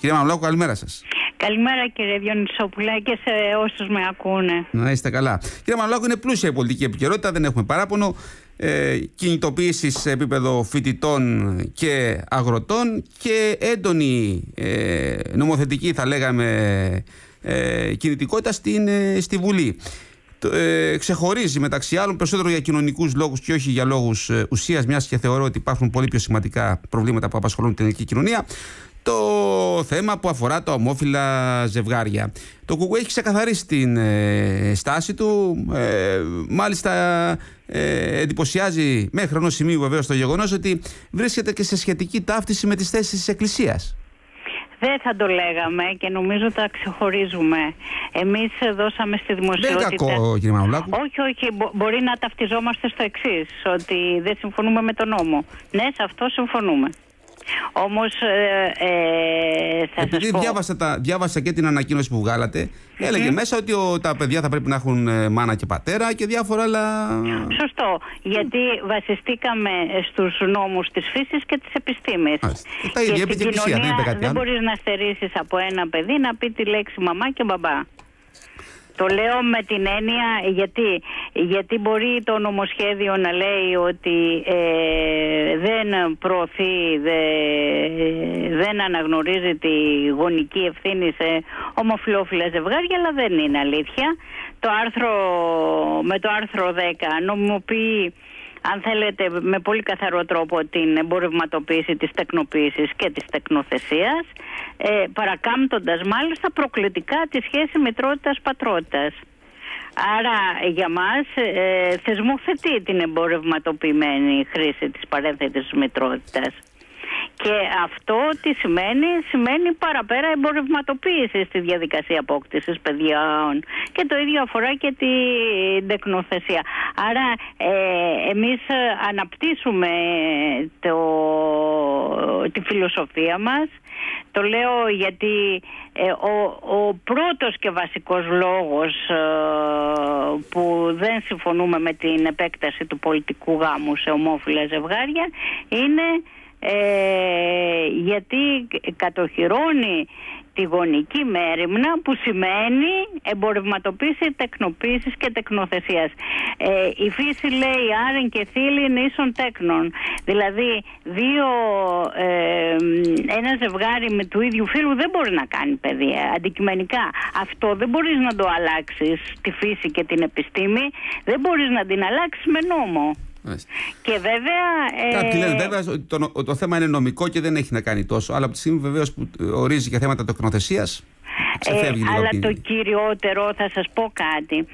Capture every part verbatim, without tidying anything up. Κυρία Μανωλάκου, καλημέρα σας. Καλημέρα κύριε Διονυσοπουλάκη και σε όσους με ακούνε. Να είστε καλά. Κύριε Μανωλάκου, είναι πλούσια η πολιτική επικαιρότητα, δεν έχουμε παράπονο. Ε, κινητοποίησης σε επίπεδο φοιτητών και αγροτών και έντονη ε, νομοθετική, θα λέγαμε, ε, κινητικότητα στην, ε, στη Βουλή. Ε, ξεχωρίζει μεταξύ άλλων περισσότερο για κοινωνικούς λόγους και όχι για λόγους ε, ουσίας, μιας και θεωρώ ότι υπάρχουν πολύ πιο σημαντικά προβλήματα που απασχολούν την ελληνική κοινωνία, το θέμα που αφορά τα ομόφυλα ζευγάρια. Το ΚΚΕ έχει ξεκαθαρίσει την ε, στάση του, ε, μάλιστα ε, εντυπωσιάζει μέχρι ενός σημείου βεβαίως το γεγονός ότι βρίσκεται και σε σχετική ταύτιση με τις θέσεις της Εκκλησίας. Δεν θα το λέγαμε και νομίζω τα ξεχωρίζουμε. Εμείς δώσαμε στη δημοσιότητα... Δεν είναι κακό, κύριε Μανωλάκου. Όχι, όχι. Μπο- μπορεί να ταυτιζόμαστε στο εξής, ότι δεν συμφωνούμε με τον νόμο. Ναι, σε αυτό συμφωνούμε. Όμως, ε, ε, θα Επειδή σας πω... διάβασα, τα, διάβασα και την ανακοίνωση που βγάλατε, έλεγε mm. μέσα ότι ο, τα παιδιά θα πρέπει να έχουν μάνα και πατέρα και διάφορα άλλα... Σωστό, γιατί mm. βασιστήκαμε στους νόμους της φύσης και της επιστήμης. Άς, τα ίδια, και στην και κοινωνία δεν, κάτι δεν μπορείς να στερήσεις από ένα παιδί να πει τη λέξη μαμά και μπαμπά. Το λέω με την έννοια γιατί, γιατί μπορεί το νομοσχέδιο να λέει ότι ε, δεν προωθεί, δε, δεν αναγνωρίζει τη γονική ευθύνη σε ομοφυλόφιλα ζευγάρια, αλλά δεν είναι αλήθεια. Το άρθρο, με το άρθρο δέκα νομιμοποιεί, αν θέλετε, με πολύ καθαρό τρόπο την εμπορευματοποίηση της τεκνοποίησης και της τεκνοθεσίας, ε, παρακάμπτοντας μάλιστα προκλητικά τη σχέση μητρότητας-πατρότητας. Άρα για μας ε, θεσμοθετεί την εμπορευματοποιημένη χρήση της παρένθετης μητρότητας. Και αυτό τι σημαίνει, σημαίνει παραπέρα εμπορευματοποίηση στη διαδικασία απόκτησης παιδιών. Και το ίδιο αφορά και την τεκνοθεσία. Άρα ε, εμείς αναπτύσσουμε το, τη φιλοσοφία μας. Το λέω γιατί ε, ο, ο πρώτος και βασικός λόγος ε, που δεν συμφωνούμε με την επέκταση του πολιτικού γάμου σε ομόφυλα ζευγάρια είναι... Ε, γιατί κατοχυρώνει τη γονική μέριμνα, που σημαίνει εμπορευματοποίηση τεκνοποίησης και τεκνοθεσίας. Ε, η φύση λέει άρεν και θήλυν ίσον τέκνον. Δηλαδή δύο, ε, ένα ζευγάρι με του ίδιου φύλου δεν μπορεί να κάνει παιδί αντικειμενικά. Αυτό δεν μπορείς να το αλλάξεις, τη φύση και την επιστήμη δεν μπορείς να την αλλάξεις με νόμο. Και βέβαια. Κάποιοι λένε βέβαια ότι το, το, το θέμα είναι νομικό και δεν έχει να κάνει τόσο. Αλλά από τη στιγμή βεβαίως που ορίζει και θέματα τεκνοθεσίας. Ε, αλλά το κυριότερο, θα σας πω κάτι,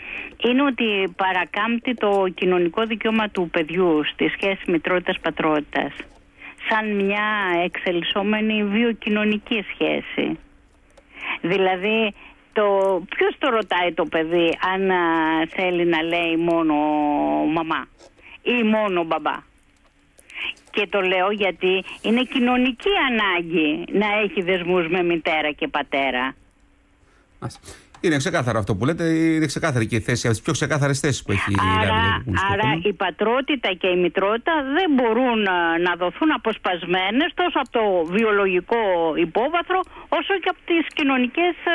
είναι ότι παρακάμπτει το κοινωνικό δικαίωμα του παιδιού στη σχέση μητρότητας-πατρότητας. Σαν μια εξελισσόμενη βιοκοινωνική σχέση. Δηλαδή. Το, ποιος το ρωτάει το παιδί αν α, θέλει να λέει μόνο μαμά ή μόνο μπαμπά? Και το λέω γιατί είναι κοινωνική ανάγκη να έχει δεσμούς με μητέρα και πατέρα. Είναι ξεκάθαρο αυτό που λέτε, είναι ξεκάθαρη και η θέση, από τις πιο ξεκάθαρες θέσεις που έχει άρα, η Λάβη. Άρα η πατρότητα και η μητρότητα δεν μπορούν να δοθούν αποσπασμένες τόσο από το βιολογικό υπόβαθρο όσο και από τις κοινωνικές ε,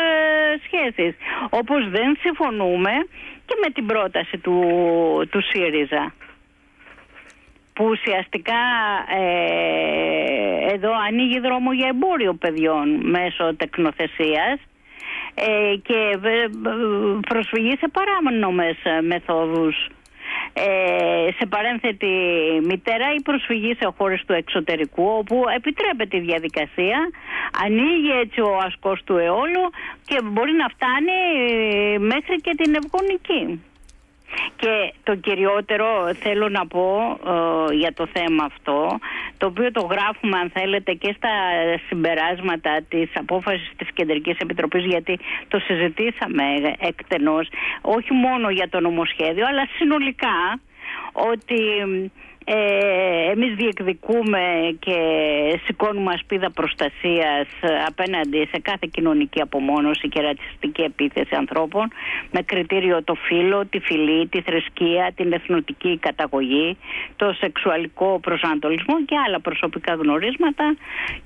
σχέσεις. Όπως δεν συμφωνούμε και με την πρόταση του, του ΣΥΡΙΖΑ, που ουσιαστικά ε, εδώ ανοίγει δρόμο για εμπόριο παιδιών μέσω τεκνοθεσίας ε, και προσφυγή σε παράνομες μεθόδους. Ε, σε παρένθετη μητέρα ή προσφυγή σε χώρες του εξωτερικού, όπου επιτρέπεται η διαδικασία, ανοίγει έτσι ο ασκός του αιώλου και μπορεί να φτάνει μέχρι και την ευγονική. Και το κυριότερο θέλω να πω ε, για το θέμα αυτό, το οποίο το γράφουμε αν θέλετε και στα συμπεράσματα της απόφασης της Κεντρικής Επιτροπής, γιατί το συζητήσαμε εκτενώς, όχι μόνο για το νομοσχέδιο αλλά συνολικά, ότι Ε, εμείς διεκδικούμε και σηκώνουμε ασπίδα προστασίας απέναντι σε κάθε κοινωνική απομόνωση και ρατσιστική επίθεση ανθρώπων με κριτήριο το φύλο, τη φυλή, τη θρησκεία, την εθνοτική καταγωγή, το σεξουαλικό προσανατολισμό και άλλα προσωπικά γνωρίσματα,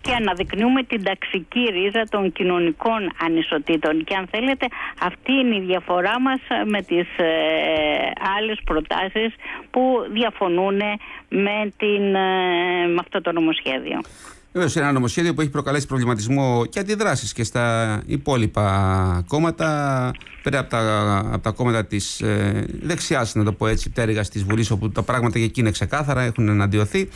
και αναδεικνύουμε την ταξική ρίζα των κοινωνικών ανισοτήτων. Και αν θέλετε, αυτή είναι η διαφορά μας με τις ε, άλλες προτάσεις που διαφωνούν με, την, με αυτό το νομοσχέδιο. Βέβαια, είναι ένα νομοσχέδιο που έχει προκαλέσει προβληματισμό και αντιδράσεις και στα υπόλοιπα κόμματα, πέρα από τα, από τα κόμματα της ε, δεξιάς, να το πω έτσι, πτέρυγας της Βουλής, όπου τα πράγματα και εκεί είναι ξεκάθαρα, έχουν εναντιωθεί.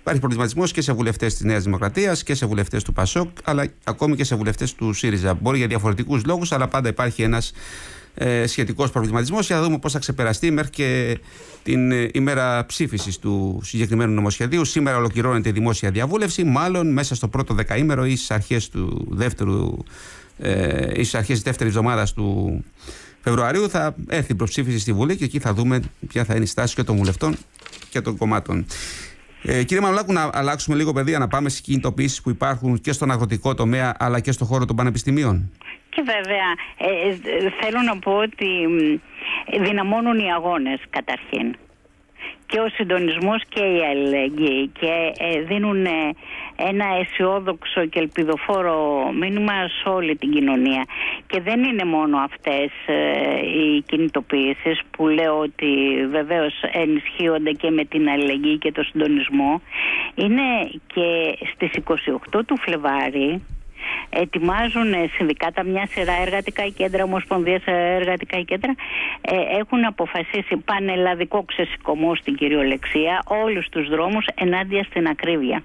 Υπάρχει προβληματισμός και σε βουλευτές της Νέας Δημοκρατίας και σε βουλευτές του ΠΑΣΟΚ, αλλά ακόμη και σε βουλευτές του ΣΥΡΙΖΑ. Μπορεί για διαφορετικούς λόγους, αλλά πάντα υπάρχει ένας ε, σχετικός προβληματισμός, για να δούμε πώς θα ξεπεραστεί μέχρι και την ημέρα ψήφισης του συγκεκριμένου νομοσχεδίου. Σήμερα ολοκληρώνεται η δημόσια διαβούλευση, μάλλον μέσα στο πρώτο δεκαήμερο ή στις αρχές του δεύτερου, ε, ή στις αρχές της δεύτερης εβδομάδας του Φεβρουαρίου θα έρθει η προψήφιση στη Βουλή και εκεί θα δούμε ποια θα είναι η στάση και των βουλευτών και των κομμάτων. Ε, κύριε Μανωλάκου, να αλλάξουμε λίγο πεδία, να πάμε στις κινητοποιήσεις που υπάρχουν και στον αγροτικό τομέα αλλά και στον χώρο των πανεπιστημίων. Και βέβαια, ε, θέλω να πω ότι δυναμώνουν οι αγώνες καταρχήν. Και ο συντονισμός και η αλληλεγγύη, και ε, δίνουν ένα αισιόδοξο και ελπιδοφόρο μήνυμα σε όλη την κοινωνία. Και δεν είναι μόνο αυτές ε, οι κινητοποιήσεις που λέω ότι βεβαίως ενισχύονται και με την αλληλεγγύη και το συντονισμό. Είναι και στις εικοστή ογδόη του Φλεβάρη ετοιμάζουν συνδικάτα μια σειρά εργατικά κέντρα, ομοσπονδίες εργατικά κέντρα, ε, έχουν αποφασίσει πανελλαδικό ξεσηκωμό στην κυριολεξία, όλους τους δρόμους ενάντια στην ακρίβεια.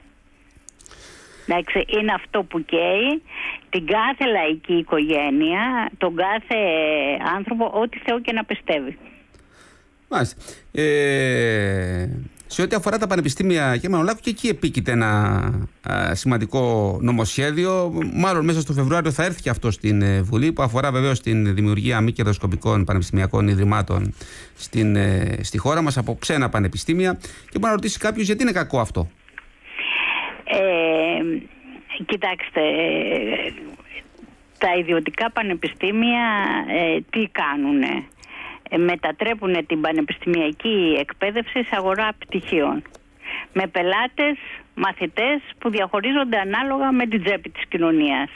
Εντάξει, είναι αυτό που καίει την κάθε λαϊκή οικογένεια, τον κάθε άνθρωπο, ό,τι Θεό και να πιστεύει. Μάλιστα. Ε... Σε ό,τι αφορά τα πανεπιστήμια, κύριε Μανωλάκου, και εκεί επίκειται ένα α, σημαντικό νομοσχέδιο. Μάλλον μέσα στο Φεβρουάριο θα έρθει και αυτό στην Βουλή, που αφορά βεβαίως την δημιουργία μη κερδοσκοπικών πανεπιστημιακών ιδρυμάτων στην, ε, στη χώρα μας από ξένα πανεπιστήμια. Και μπορεί να ρωτήσει κάποιος γιατί είναι κακό αυτό. Ε, κοιτάξτε, ε, τα ιδιωτικά πανεπιστήμια ε, τι κάνουνε. Μετατρέπουν την πανεπιστημιακή εκπαίδευση σε αγορά πτυχίων, με πελάτες, μαθητές που διαχωρίζονται ανάλογα με την τσέπη της κοινωνίας.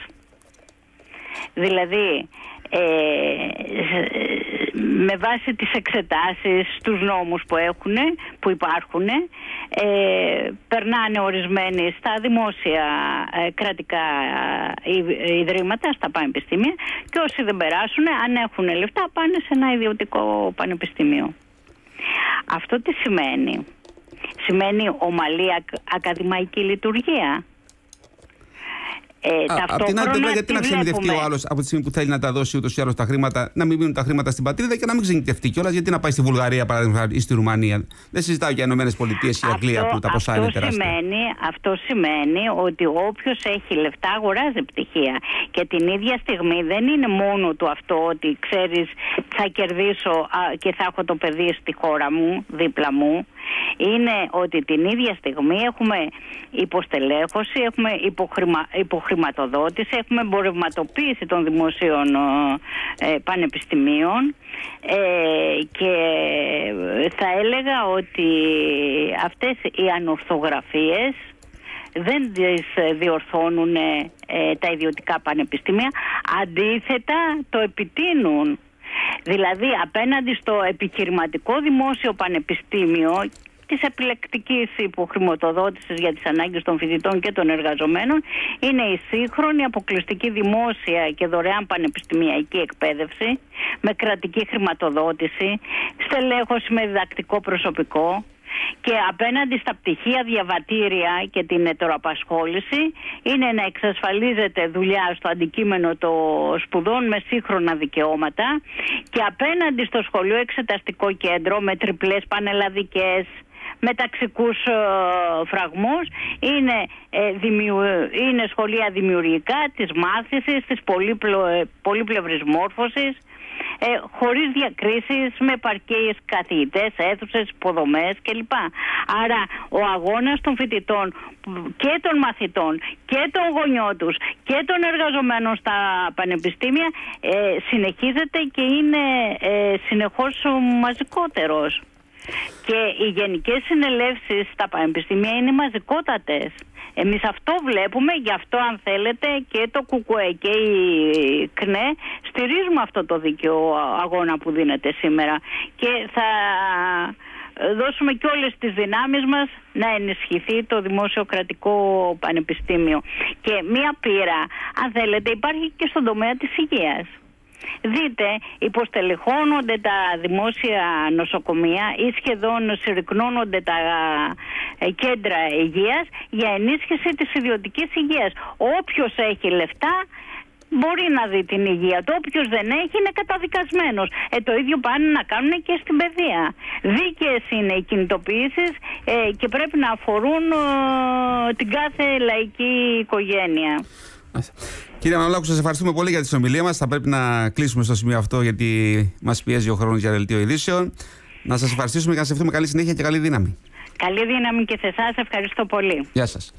Δηλαδή, ε, με βάση τις εξετάσεις, τους νόμους που, έχουν, που υπάρχουν, ε, περνάνε ορισμένοι στα δημόσια ε, κρατικά ε, ιδρύματα, στα πανεπιστήμια, και όσοι δεν περάσουν, αν έχουν λεφτά, πάνε σε ένα ιδιωτικό πανεπιστήμιο. Αυτό τι σημαίνει? Σημαίνει ομαλή ακ, ακαδημαϊκή λειτουργία. Ε, Α, από την άλλη πλευρά, γιατί να ξενιτευτεί ο άλλος από τη στιγμή που θέλει να τα δώσει ούτως ή άλλως τα χρήματα, να μην μείνουν τα χρήματα στην πατρίδα και να μην ξενιτευτεί κιόλας? Γιατί να πάει στη Βουλγαρία, παράδειγμα, ή στη Ρουμανία? Δεν συζητάω για Ηνωμένες Πολιτείες ή Αγγλία που τα ποσά είναι τεράστια. Αυτό σημαίνει ότι όποιος έχει λεφτά αγοράζει πτυχία. Και την ίδια στιγμή δεν είναι μόνο του αυτό ότι ξέρεις θα κερδίσω και θα έχω το παιδί στη χώρα μου, δίπλα μου. Είναι ότι την ίδια στιγμή έχουμε υποστελέχωση, έχουμε υποχρημα, υποχρηματοδότηση, έχουμε εμπορευματοποίηση των δημοσίων ε, πανεπιστημίων, ε, και θα έλεγα ότι αυτές οι ανορθογραφίες δεν τις διορθώνουν ε, τα ιδιωτικά πανεπιστήμια, αντίθετα το επιτείνουν. Δηλαδή απέναντι στο επιχειρηματικό δημόσιο πανεπιστήμιο της επιλεκτικής υποχρηματοδότησης για τις ανάγκες των φοιτητών και των εργαζομένων είναι η σύγχρονη αποκλειστική δημόσια και δωρεάν πανεπιστημιακή εκπαίδευση με κρατική χρηματοδότηση, στελέχωση με διδακτικό προσωπικό, και απέναντι στα πτυχία, διαβατήρια και την ετεροαπασχόληση είναι να εξασφαλίζεται δουλειά στο αντικείμενο των σπουδών με σύγχρονα δικαιώματα, και απέναντι στο σχολείο εξεταστικό κέντρο με τριπλές πανελλαδικές, με ταξικούς ε, φραγμούς, είναι, ε, δημιου, είναι σχολεία δημιουργικά, της μάθησης, της πολύπλο, ε, πολύπλευρης μόρφωσης, ε, χωρίς διακρίσεις, με παρκές καθηγητές, αίθουσες, υποδομές κλπ. Άρα ο αγώνας των φοιτητών και των μαθητών και των γονιών τους και των εργαζομένων στα πανεπιστήμια ε, συνεχίζεται και είναι ε, συνεχώς μαζικότερος. Και οι γενικές συνελεύσεις στα πανεπιστήμια είναι μαζικότατες. Εμείς αυτό βλέπουμε, γι' αυτό αν θέλετε και το ΚΚΕ και η ΚΝΕ στηρίζουμε αυτό το δίκαιο αγώνα που δίνεται σήμερα. Και θα δώσουμε και όλες τις δυνάμεις μας να ενισχυθεί το δημόσιο κρατικό πανεπιστήμιο. Και μία πείρα, αν θέλετε, υπάρχει και στον τομέα της υγείας. Δείτε, υποστελεχώνονται τα δημόσια νοσοκομεία ή σχεδόν συρρυκνώνονται τα κέντρα υγείας για ενίσχυση της ιδιωτικής υγείας. Όποιος έχει λεφτά μπορεί να δει την υγεία του, όποιος δεν έχει είναι καταδικασμένος. Ε, το ίδιο πάνε να κάνουν και στην παιδεία. Δίκαιες είναι οι κινητοποιήσεις ε, και πρέπει να αφορούν ε, την κάθε λαϊκή οικογένεια. Κύριε Μανωλάκου, σας ευχαριστούμε πολύ για τη συνομιλία μας. Θα πρέπει να κλείσουμε στο σημείο αυτό, γιατί μας πιέζει ο χρόνος για δελτίο ειδήσεων. Να σας ευχαριστήσουμε και να σας ευχαριστούμε καλή συνέχεια και καλή δύναμη. Καλή δύναμη και σε εσάς. Ευχαριστώ πολύ. Γεια σας.